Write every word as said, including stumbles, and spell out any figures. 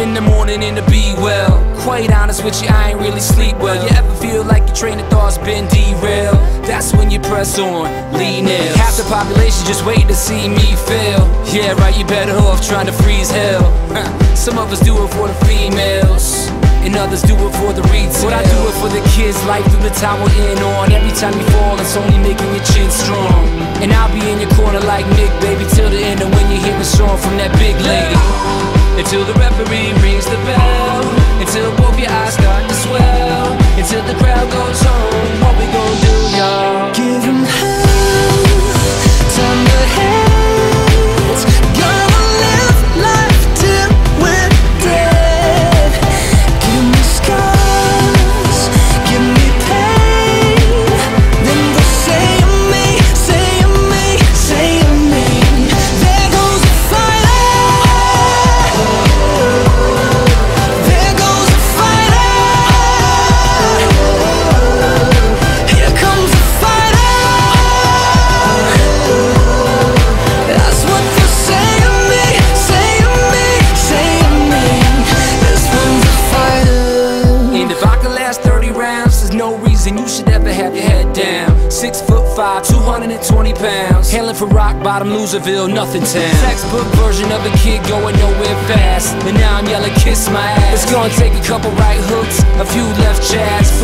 in the morning and to be well. Quite honest with you, I ain't really sleep well. You ever feel like your train of thought's been derailed? That's when you press on, lean in. Half the population just wait to see me fail. Yeah, right, you better off trying to freeze hell. Some of us do it for the females, and others do it for the retail. But I do it for the kids, life through the time we're in on. Every time you fall, it's only making your chin strong. And I'll be in your corner like Nick, baby, till the end. And when you hear the song from that big lady, until the referee rings the bell, until both your eyes start to swell, until the crowd goes home, what we gon' do, y'all? Give 'em hell, time to hell. Gonna live life till we're dead. Give me scars, give me pain, then go say me, say me, say me. There goes the fighter, there goes the fighter, here comes the fighter. That's what they're saying me, saying me, saying me. This one's a fighter. And if I could last thirty rounds, there's no reason you should ever have your head down. Six foot five, two hundred twenty pounds, hailing from rock bottom, Loserville, nothing town. Textbook version of a kid going nowhere fast, and now I'm yelling kiss my ass. It's gonna take a couple right hooks, a few left jabs,